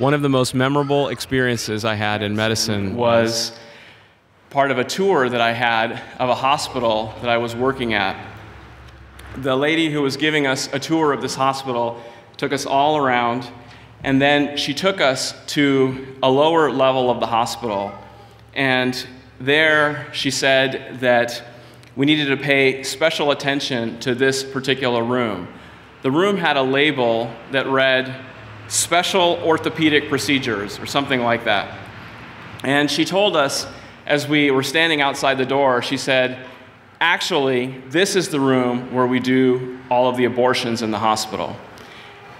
One of the most memorable experiences I had in medicine was part of a tour that I had of a hospital that I was working at. The lady who was giving us a tour of this hospital took us all around, and then she took us to a lower level of the hospital. And there she said that we needed to pay special attention to this particular room. The room had a label that read, "Special Orthopedic Procedures," or something like that. And she told us, as we were standing outside the door, she said, "Actually, this is the room where we do all of the abortions in the hospital.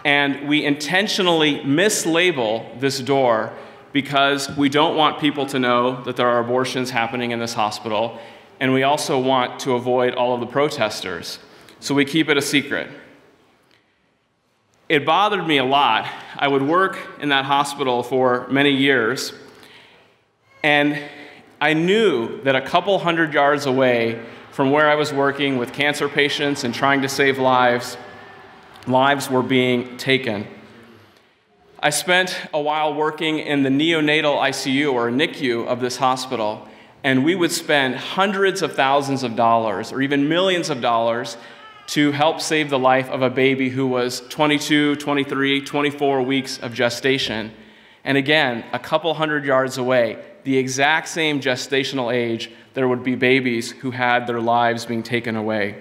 And we intentionally mislabel this door because we don't want people to know that there are abortions happening in this hospital, and we also want to avoid all of the protesters. So we keep it a secret." It bothered me a lot. I would work in that hospital for many years, and I knew that a couple hundred yards away from where I was working with cancer patients and trying to save lives, lives were being taken. I spent a while working in the neonatal ICU, or NICU, of this hospital, and we would spend hundreds of thousands of dollars, or even millions of dollars, to help save the life of a baby who was 22, 23, 24 weeks of gestation. And again, a couple hundred yards away, the exact same gestational age, there would be babies who had their lives being taken away.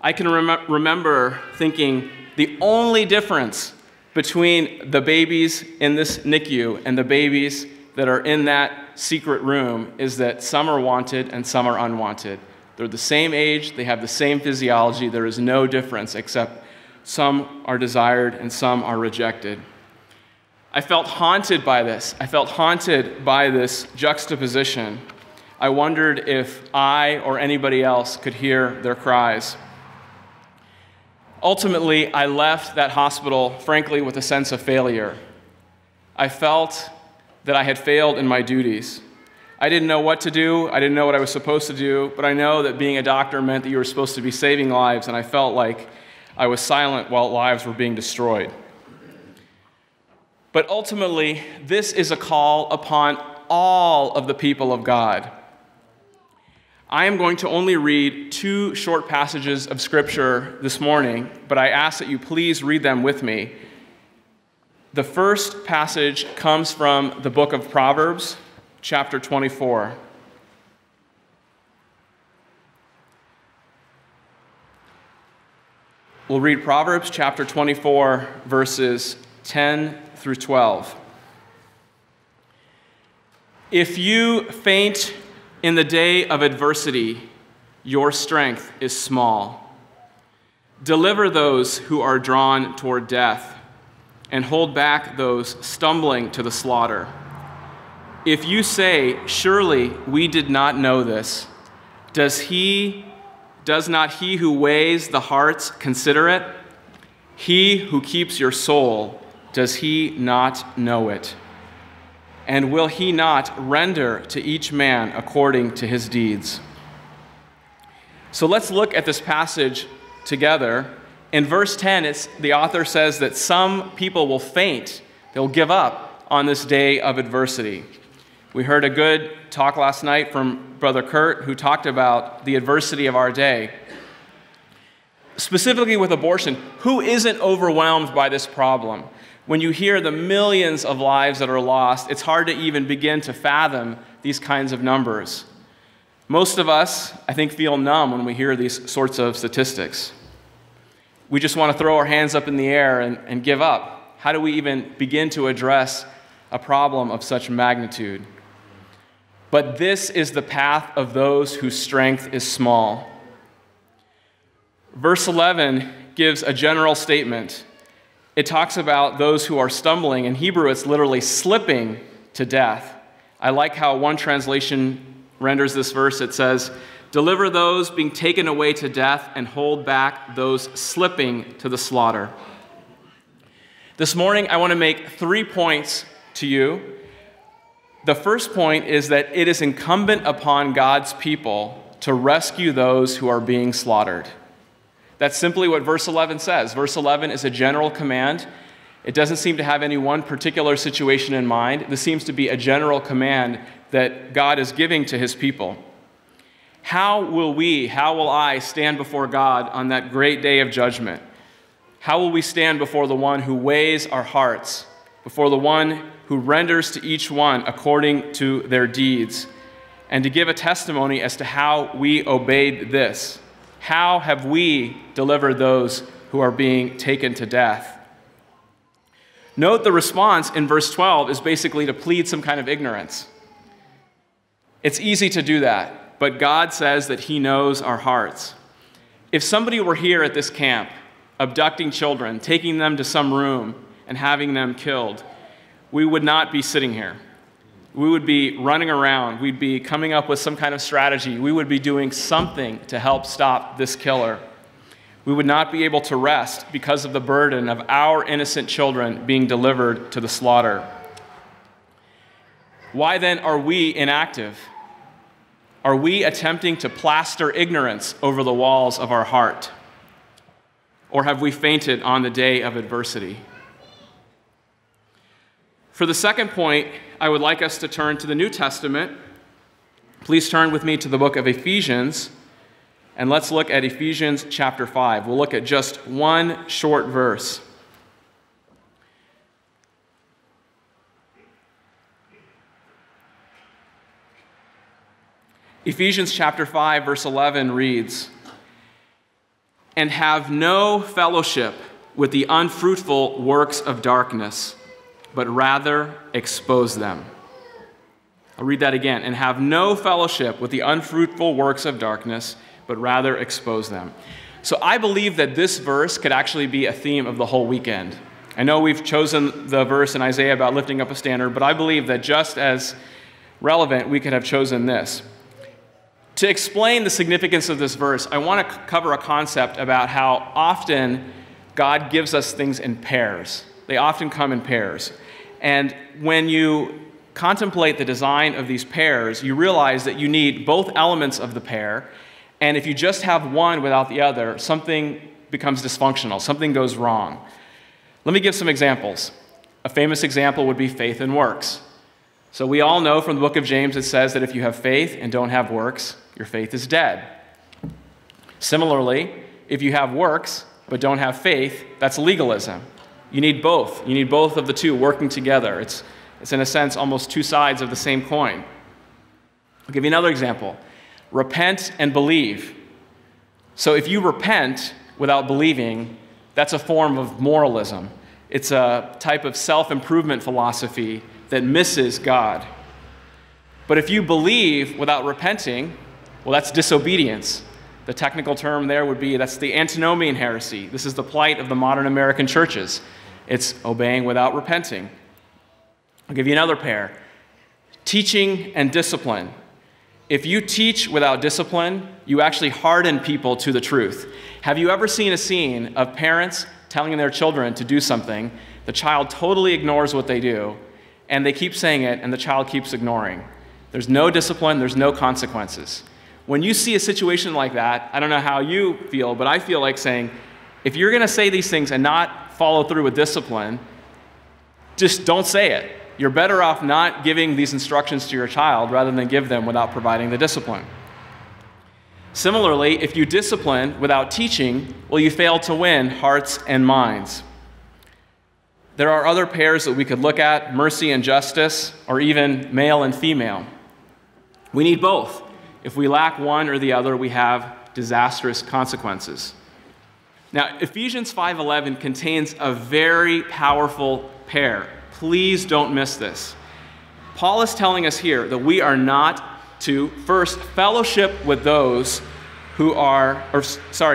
I can remember thinking the only difference between the babies in this NICU and the babies that are in that secret room is that some are wanted and some are unwanted. They're the same age, they have the same physiology, there is no difference except some are desired and some are rejected. I felt haunted by this. I felt haunted by this juxtaposition. I wondered if I or anybody else could hear their cries. Ultimately, I left that hospital, frankly, with a sense of failure. I felt that I had failed in my duties. I didn't know what to do. I didn't know what I was supposed to do, but I know that being a doctor meant that you were supposed to be saving lives, and I felt like I was silent while lives were being destroyed. But ultimately, this is a call upon all of the people of God. I am going to only read two short passages of Scripture this morning, but I ask that you please read them with me. The first passage comes from the book of Proverbs, chapter 24. We'll read Proverbs chapter 24, verses 10 through 12. "If you faint in the day of adversity, your strength is small. Deliver those who are drawn toward death, and hold back those stumbling to the slaughter. If you say, 'Surely we did not know this,' does not he who weighs the hearts consider it? He who keeps your soul, does he not know it? And will he not render to each man according to his deeds?" So let's look at this passage together. In verse 10, the author says that some people will faint. They'll give up on this day of adversity. We heard a good talk last night from Brother Kurt, who talked about the adversity of our day. Specifically with abortion, who isn't overwhelmed by this problem? When you hear the millions of lives that are lost, it's hard to even begin to fathom these kinds of numbers. Most of us, I think, feel numb when we hear these sorts of statistics. We just want to throw our hands up in the air and give up. How do we even begin to address a problem of such magnitude? But this is the path of those whose strength is small. Verse 11 gives a general statement. It talks about those who are stumbling. In Hebrew, it's literally slipping to death. I like how one translation renders this verse. It says, "Deliver those being taken away to death and hold back those slipping to the slaughter." This morning, I want to make 3 points to you. The first point is that it is incumbent upon God's people to rescue those who are being slaughtered. That's simply what verse 11 says. Verse 11 is a general command. It doesn't seem to have any one particular situation in mind. This seems to be a general command that God is giving to his people. How will I stand before God on that great day of judgment? How will we stand before the one who weighs our hearts, before the one who renders to each one according to their deeds, and to give a testimony as to how we obeyed this? How have we delivered those who are being taken to death? Note the response in verse 12 is basically to plead some kind of ignorance. It's easy to do that, but God says that he knows our hearts. If somebody were here at this camp, abducting children, taking them to some room, and having them killed, we would not be sitting here. We would be running around. We'd be coming up with some kind of strategy. We would be doing something to help stop this killer. We would not be able to rest because of the burden of our innocent children being delivered to the slaughter. Why then are we inactive? Are we attempting to plaster ignorance over the walls of our heart? Or have we fainted on the day of adversity? For the second point, I would like us to turn to the New Testament. Please turn with me to the book of Ephesians. And let's look at Ephesians chapter 5. We'll look at just one short verse. Ephesians chapter 5, verse 11 reads, "And have no fellowship with the unfruitful works of darkness, but rather expose them." I'll read that again. "And have no fellowship with the unfruitful works of darkness, but rather expose them." So I believe that this verse could actually be a theme of the whole weekend. I know we've chosen the verse in Isaiah about lifting up a standard, but I believe that just as relevant, we could have chosen this. To explain the significance of this verse, I want to cover a concept about how often God gives us things in pairs. They often come in pairs. And when you contemplate the design of these pairs, you realize that you need both elements of the pair. And if you just have one without the other, something becomes dysfunctional. Something goes wrong. Let me give some examples. A famous example would be faith and works. So we all know from the book of James, it says that if you have faith and don't have works, your faith is dead. Similarly, if you have works but don't have faith, that's legalism. You need both. You need both of the two working together. It's in a sense almost two sides of the same coin. I'll give you another example. Repent and believe. So if you repent without believing, that's a form of moralism. It's a type of self-improvement philosophy that misses God. But if you believe without repenting, well, that's disobedience. The technical term there would be that's the antinomian heresy. This is the plight of the modern American churches. It's obeying without repenting. I'll give you another pair. Teaching and discipline. If you teach without discipline, you actually harden people to the truth. Have you ever seen a scene of parents telling their children to do something, the child totally ignores what they do, and they keep saying it, and the child keeps ignoring? There's no discipline, there's no consequences. When you see a situation like that, I don't know how you feel, but I feel like saying, if you're going to say these things and not follow through with discipline, just don't say it. You're better off not giving these instructions to your child rather than give them without providing the discipline. Similarly, if you discipline without teaching, well, you fail to win hearts and minds. There are other pairs that we could look at, mercy and justice, or even male and female. We need both. If we lack one or the other, we have disastrous consequences. Now, Ephesians 5:11 contains a very powerful pair. Please don't miss this. Paul is telling us here that we are not to first fellowship with those who are,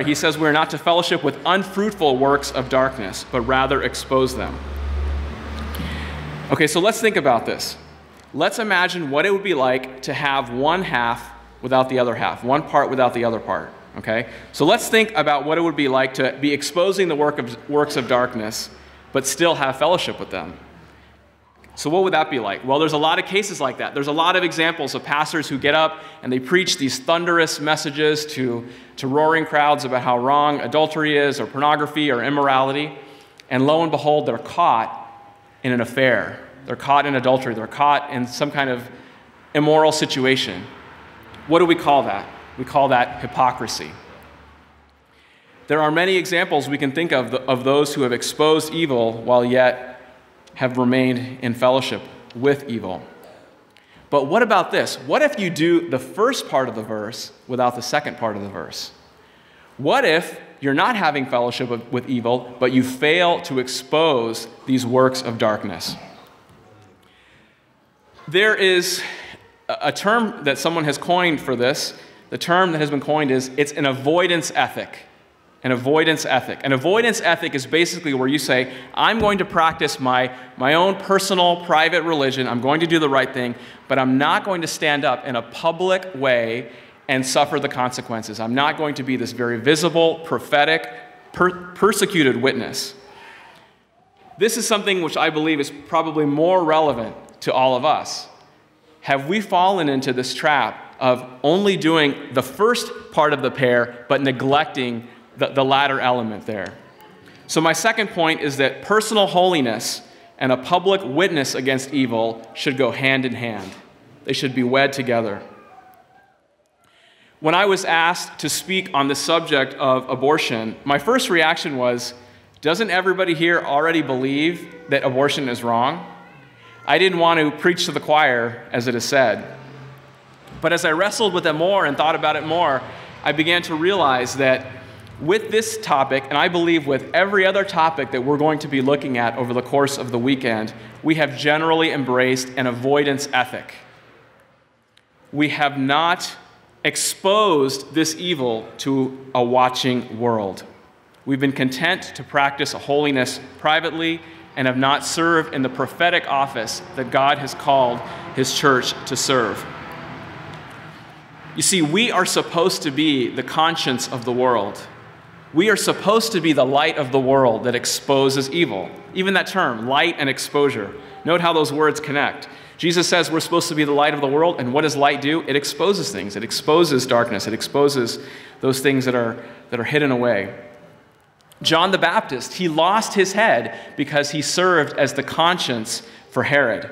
he says we're not to fellowship with unfruitful works of darkness, but rather expose them. Okay, so let's think about this. Let's imagine what it would be like to have one half without the other half, one part without the other part, okay? So let's think about what it would be like to be exposing the works of darkness, but still have fellowship with them. So what would that be like? Well, there's a lot of cases like that. There's a lot of examples of pastors who get up and they preach these thunderous messages to roaring crowds about how wrong adultery is or pornography or immorality. And lo and behold, they're caught in an affair. They're caught in adultery. They're caught in some kind of immoral situation. What do we call that? We call that hypocrisy. There are many examples we can think of those who have exposed evil while yet have remained in fellowship with evil. But what about this? What if you do the first part of the verse without the second part of the verse? What if you're not having fellowship with evil, but you fail to expose these works of darkness? There is a term that someone has coined for this. The term that has been coined is, it's an avoidance ethic. An avoidance ethic. An avoidance ethic is basically where you say, I'm going to practice my own personal, private religion. I'm going to do the right thing, but I'm not going to stand up in a public way and suffer the consequences. I'm not going to be this very visible, prophetic, persecuted witness. This is something which I believe is probably more relevant to all of us. Have we fallen into this trap of only doing the first part of the pair, but neglecting the latter element there? So my second point is that personal holiness and a public witness against evil should go hand in hand. They should be wed together. When I was asked to speak on the subject of abortion, my first reaction was, doesn't everybody here already believe that abortion is wrong? I didn't want to preach to the choir, as it is said. But as I wrestled with it more and thought about it more, I began to realize that with this topic, and I believe with every other topic that we're going to be looking at over the course of the weekend, we have generally embraced an avoidance ethic. We have not exposed this evil to a watching world. We've been content to practice a holiness privately and have not served in the prophetic office that God has called His church to serve. You see, we are supposed to be the conscience of the world. We are supposed to be the light of the world that exposes evil. Even that term, light and exposure. Note how those words connect. Jesus says we're supposed to be the light of the world, and what does light do? It exposes things. It exposes darkness. It exposes those things that are hidden away. John the Baptist, he lost his head because he served as the conscience for Herod.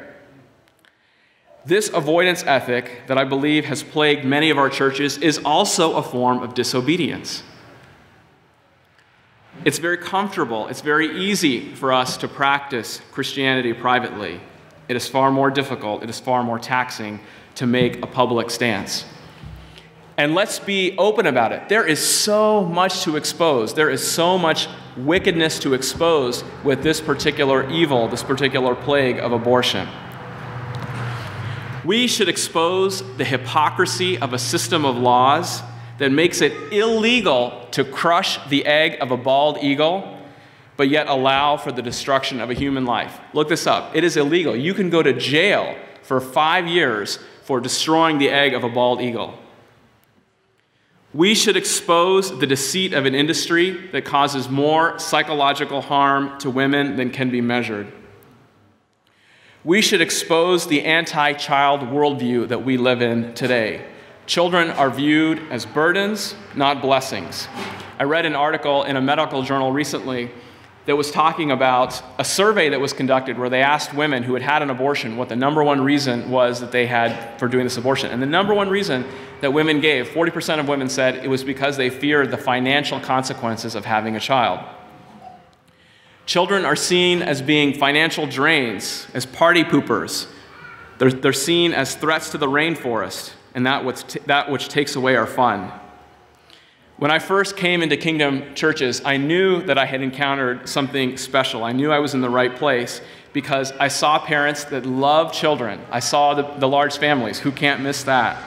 This avoidance ethic that I believe has plagued many of our churches is also a form of disobedience. It's very comfortable. It's very easy for us to practice Christianity privately. It is far more difficult. It is far more taxing to make a public stance. And let's be open about it. There is so much to expose. There is so much wickedness to expose with this particular evil, this particular plague of abortion. We should expose the hypocrisy of a system of laws that makes it illegal to crush the egg of a bald eagle, but yet allow for the destruction of a human life. Look this up. It is illegal. You can go to jail for 5 years for destroying the egg of a bald eagle. We should expose the deceit of an industry that causes more psychological harm to women than can be measured. We should expose the anti-child worldview that we live in today. Children are viewed as burdens, not blessings. I read an article in a medical journal recently that was talking about a survey that was conducted where they asked women who had had an abortion what the number one reason was that they had for doing this abortion. And the number one reason that women gave, 40% of women said it was because they feared the financial consequences of having a child. Children are seen as being financial drains, as party poopers. They're seen as threats to the rainforest, and that which takes away our fun. When I first came into Kingdom Churches, I knew that I had encountered something special. I knew I was in the right place because I saw parents that love children. I saw the large families. Who can't miss that?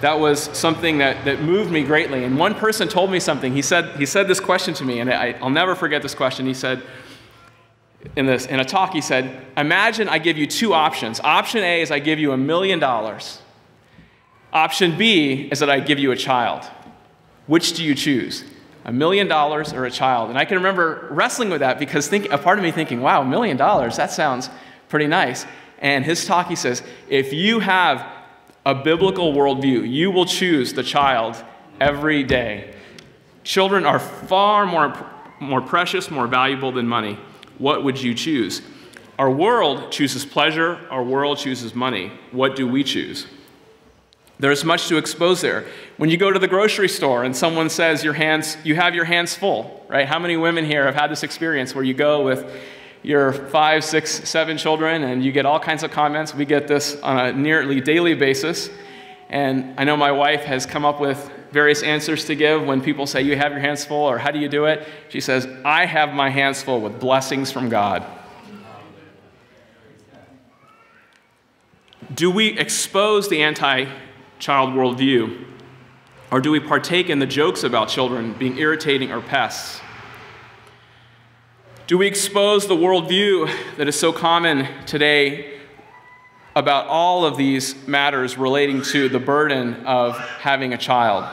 That was something that moved me greatly. And one person told me something. He said this question to me, and I'll never forget this question. He said, in a talk, he said, imagine I give you two options. Option A is I give you $1 million. Option B is that I give you a child. Which do you choose? $1 million or a child? And I can remember wrestling with that because a part of me thinking, wow, $1 million, that sounds pretty nice. And his talk, he says, if you have a biblical worldview, you will choose the child every day. Children are far more more precious, more valuable than money. What would you choose? Our world chooses pleasure. Our world chooses money. What do we choose? There's much to expose there. When you go to the grocery store and someone says you have your hands full, right? How many women here have had this experience where you go with your 5, 6, 7 children and you get all kinds of comments? We get this on a nearly daily basis. And I know my wife has come up with various answers to give when people say, you have your hands full, or how do you do it? She says, I have my hands full with blessings from God. Do we expose the anti-child worldview, or do we partake in the jokes about children being irritating or pests? Do we expose the worldview that is so common today about all of these matters relating to the burden of having a child?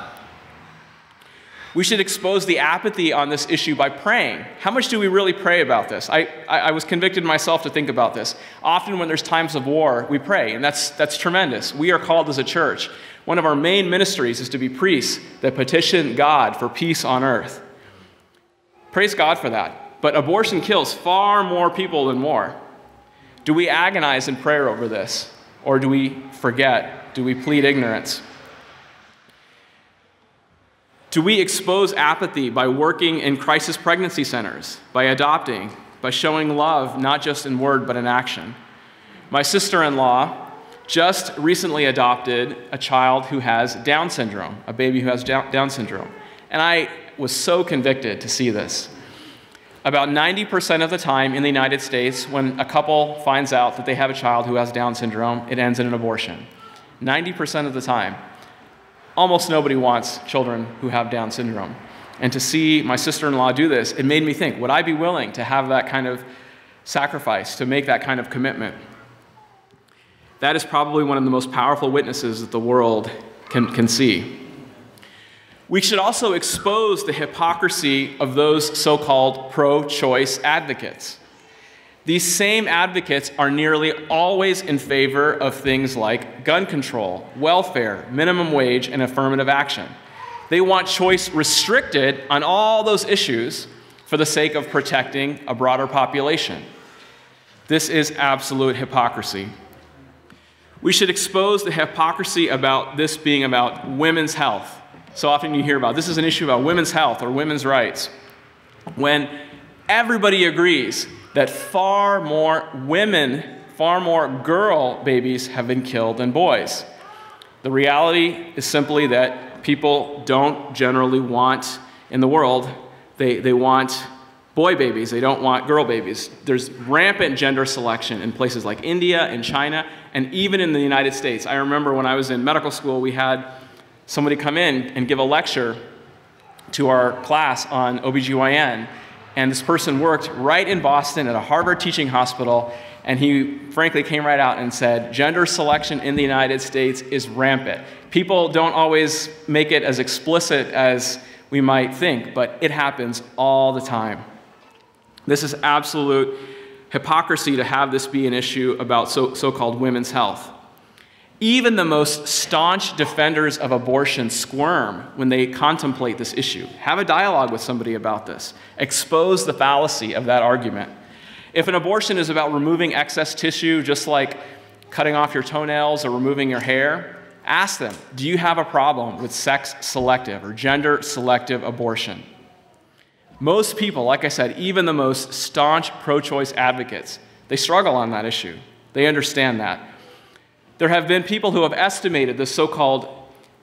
We should expose the apathy on this issue by praying. How much do we really pray about this? I was convicted myself to think about this. Often when there's times of war, we pray, and that's tremendous. We are called as a church. One of our main ministries is to be priests that petition God for peace on earth. Praise God for that. But abortion kills far more people than war. Do we agonize in prayer over this? Or do we forget? Do we plead ignorance? Do we expose apathy by working in crisis pregnancy centers, by adopting, by showing love, not just in word, but in action? My sister-in-law just recently adopted a child who has Down syndrome, a baby who has Down syndrome. And I was so convicted to see this. About 90% of the time in the United States, when a couple finds out that they have a child who has Down syndrome, it ends in an abortion. 90% of the time. Almost nobody wants children who have Down syndrome. And to see my sister-in-law do this, it made me think, would I be willing to have that kind of sacrifice, to make that kind of commitment? That is probably one of the most powerful witnesses that the world can see. We should also expose the hypocrisy of those so-called pro-choice advocates. These same advocates are nearly always in favor of things like gun control, welfare, minimum wage, and affirmative action. They want choice restricted on all those issues for the sake of protecting a broader population. This is absolute hypocrisy. We should expose the hypocrisy about this being about women's health. So often you hear about this is an issue about women's health or women's rights, when everybody agrees that far more women, far more girl babies have been killed than boys. The reality is simply that people don't generally want, in the world, they want boy babies, they don't want girl babies. There's rampant gender selection in places like India and China, and even in the United States. I remember when I was in medical school, we had somebody come in and give a lecture to our class on OBGYN. And this person worked right in Boston at a Harvard teaching hospital, and he frankly came right out and said, gender selection in the United States is rampant. People don't always make it as explicit as we might think, but it happens all the time. This is absolute hypocrisy to have this be an issue about so-called women's health. Even the most staunch defenders of abortion squirm when they contemplate this issue. Have a dialogue with somebody about this. Expose the fallacy of that argument. If an abortion is about removing excess tissue, just like cutting off your toenails or removing your hair, ask them, do you have a problem with sex-selective or gender-selective abortion? Most people, like I said, even the most staunch pro-choice advocates, they struggle on that issue. They understand that. There have been people who have estimated the so-called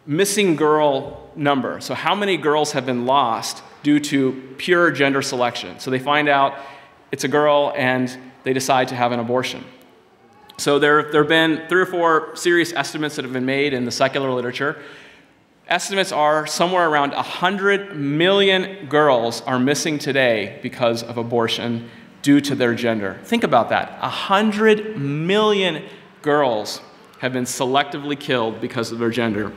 missing girl number. So how many girls have been lost due to pure gender selection? So they find out it's a girl and they decide to have an abortion. So there have been 3 or 4 serious estimates that have been made in the secular literature. Estimates are somewhere around 100 million girls are missing today because of abortion due to their gender. Think about that. 100 million girls have been selectively killed because of their gender.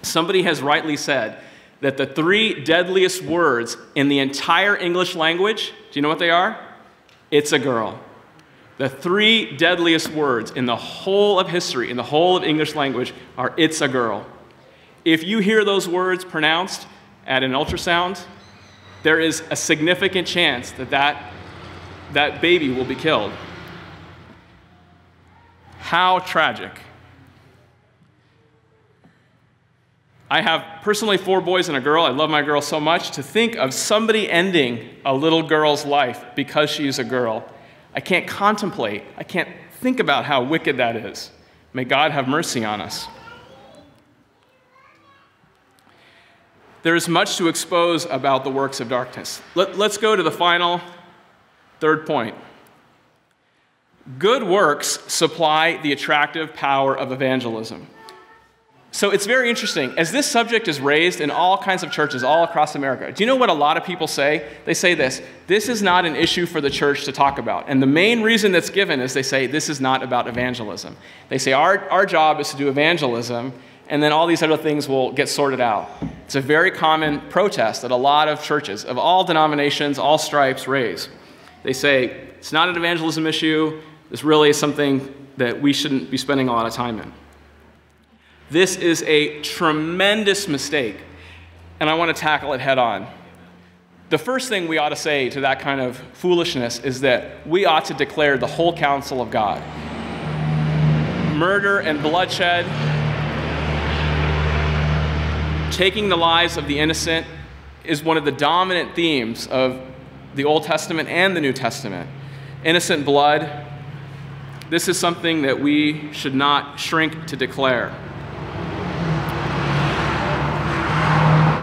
Somebody has rightly said that the 3 deadliest words in the entire English language, do you know what they are? It's a girl. The 3 deadliest words in the whole of history, in the whole of English language, are it's a girl. If you hear those words pronounced at an ultrasound, there is a significant chance that that baby will be killed. How tragic. I have personally 4 boys and a girl. I love my girl so much. To think of somebody ending a little girl's life because she is a girl, I can't contemplate. I can't think about how wicked that is. May God have mercy on us. There is much to expose about the works of darkness. Let's go to the final third point. Good works supply the attractive power of evangelism. So it's very interesting. As this subject is raised in all kinds of churches all across America, do you know what a lot of people say? They say this is not an issue for the church to talk about. And the main reason that's given is they say this is not about evangelism. They say our job is to do evangelism, and then all these other things will get sorted out. It's a very common protest that a lot of churches of all denominations, all stripes raise. They say it's not an evangelism issue. This really is something that we shouldn't be spending a lot of time in. This is a tremendous mistake, and I want to tackle it head on. The first thing we ought to say to that kind of foolishness is that we ought to declare the whole counsel of God. Murder and bloodshed, taking the lives of the innocent, is one of the dominant themes of the Old Testament and the New Testament. Innocent blood, this is something that we should not shrink to declare.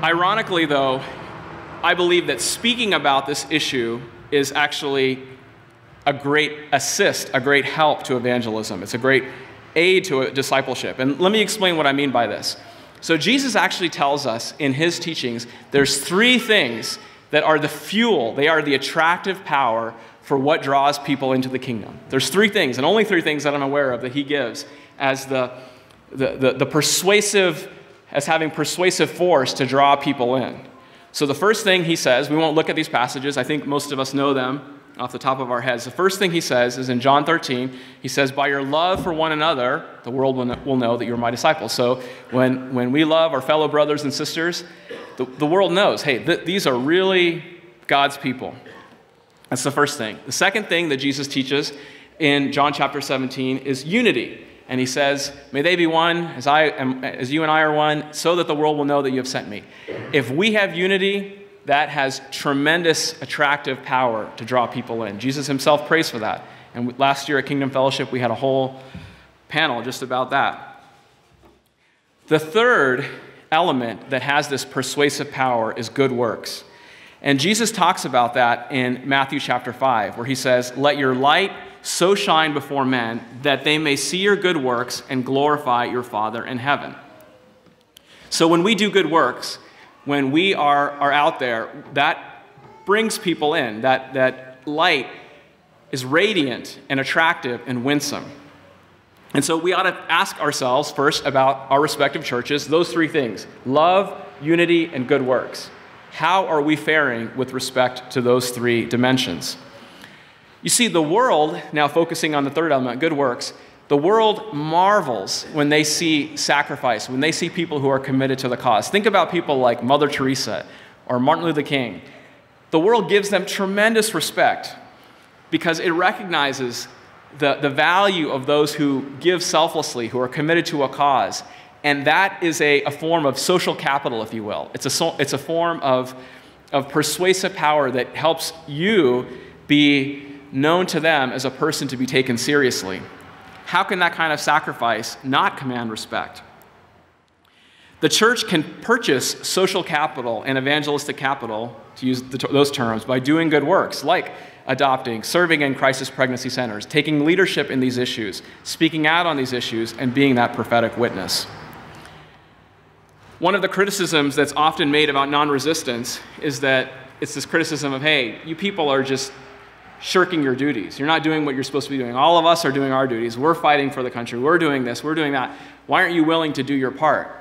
Ironically, though, I believe that speaking about this issue is actually a great assist, a great help to evangelism. It's a great aid to discipleship. And let me explain what I mean by this. So Jesus actually tells us in his teachings, there's 3 things that are the fuel, they are the attractive power for what draws people into the kingdom. There's 3 things, and only 3 things that I'm aware of that he gives as the persuasive, as having persuasive force to draw people in. So the first thing he says, we won't look at these passages, I think most of us know them off the top of our heads. The first thing he says is in John 13, he says, by your love for one another, the world will know that you're my disciples. So when we love our fellow brothers and sisters, the world knows, hey, these are really God's people. That's the first thing. The second thing that Jesus teaches in John chapter 17 is unity. And he says, may they be one as you and I are one, so that the world will know that you have sent me. If we have unity, that has tremendous attractive power to draw people in. Jesus himself prays for that. And last year at Kingdom Fellowship, we had a whole panel just about that. The third element that has this persuasive power is good works. And Jesus talks about that in Matthew chapter 5, where he says, let your light so shine before men that they may see your good works and glorify your Father in heaven. So when we do good works, when we are out there, that brings people in. That light is radiant and attractive and winsome. And so we ought to ask ourselves first about our respective churches, those 3 things: love, unity, and good works. How are we faring with respect to those 3 dimensions? You see, the world, now focusing on the third element, good works, the world marvels when they see sacrifice, when they see people who are committed to the cause. Think about people like Mother Teresa or Martin Luther King. The world gives them tremendous respect because it recognizes the value of those who give selflessly, who are committed to a cause. And that is a form of social capital, if you will. It's a form of persuasive power that helps you be known to them as a person to be taken seriously. How can that kind of sacrifice not command respect? The church can purchase social capital and evangelistic capital, to use those terms, by doing good works like adopting, serving in crisis pregnancy centers, taking leadership in these issues, speaking out on these issues, and being that prophetic witness. One of the criticisms that's often made about non-resistance is that it's this criticism of, hey, you people are just shirking your duties. You're not doing what you're supposed to be doing. All of us are doing our duties. We're fighting for the country. We're doing this. We're doing that. Why aren't you willing to do your part?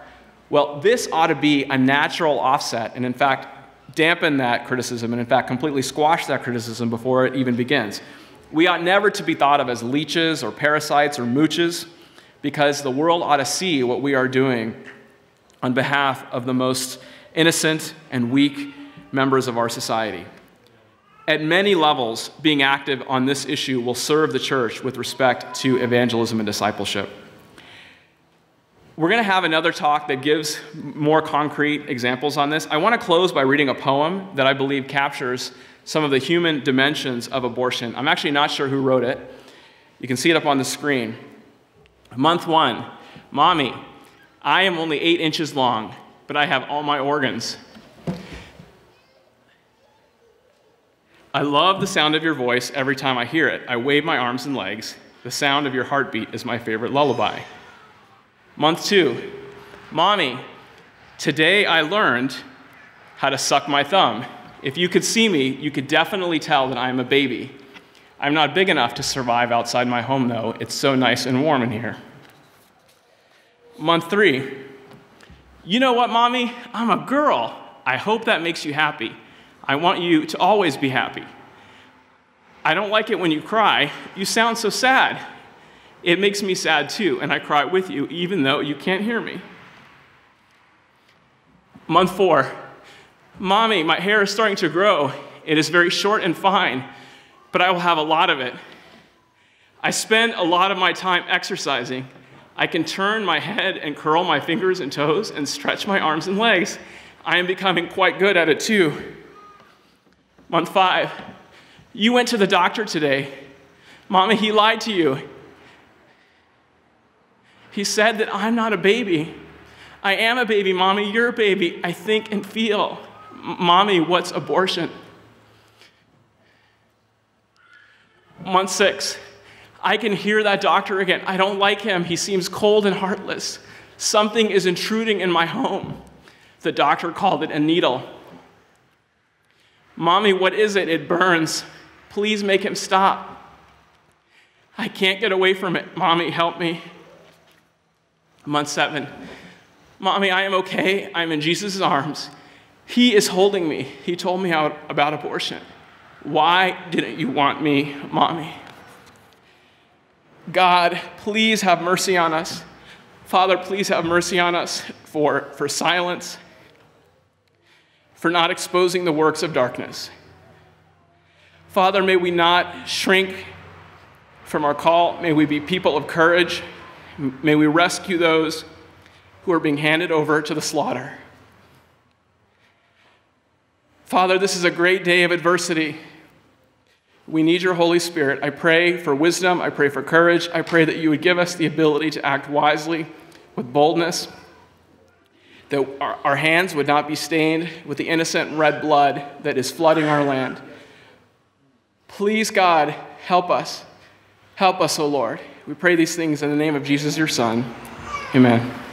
Well, this ought to be a natural offset and, in fact, dampen that criticism and, in fact, completely squash that criticism before it even begins. We ought never to be thought of as leeches or parasites or mooches, because the world ought to see what we are doing on behalf of the most innocent and weak members of our society. At many levels, being active on this issue will serve the church with respect to evangelism and discipleship. We're going to have another talk that gives more concrete examples on this. I want to close by reading a poem that I believe captures some of the human dimensions of abortion. I'm actually not sure who wrote it. You can see it up on the screen. Month one, Mommy, I am only 8 inches long, but I have all my organs. I love the sound of your voice every time I hear it. I wave my arms and legs. The sound of your heartbeat is my favorite lullaby. Month two, Mommy, today I learned how to suck my thumb. If you could see me, you could definitely tell that I am a baby. I'm not big enough to survive outside my home, though. It's so nice and warm in here. Month three, you know what, Mommy? I'm a girl. I hope that makes you happy. I want you to always be happy. I don't like it when you cry. You sound so sad. It makes me sad too, and I cry with you, even though you can't hear me. Month four, Mommy, my hair is starting to grow. It is very short and fine, but I will have a lot of it. I spend a lot of my time exercising. I can turn my head and curl my fingers and toes and stretch my arms and legs. I am becoming quite good at it too. Month five, you went to the doctor today. Mommy, he lied to you. He said that I'm not a baby. I am a baby, Mommy. You're a baby. I think and feel. Mommy, what's abortion? Month six, I can hear that doctor again. I don't like him. He seems cold and heartless. Something is intruding in my home. The doctor called it a needle. Mommy, what is it? It burns. Please make him stop. I can't get away from it. Mommy, help me. Month seven, Mommy, I am okay. I'm in Jesus' arms. He is holding me. He told me about abortion. Why didn't you want me, Mommy? God, please have mercy on us. Father, please have mercy on us for silence, for not exposing the works of darkness. Father, may we not shrink from our call. May we be people of courage. May we rescue those who are being handed over to the slaughter. Father, this is a great day of adversity. We need your Holy Spirit. I pray for wisdom. I pray for courage. I pray that you would give us the ability to act wisely with boldness, that our hands would not be stained with the innocent red blood that is flooding our land. Please, God, help us. Help us, O Lord. We pray these things in the name of Jesus, your Son. Amen.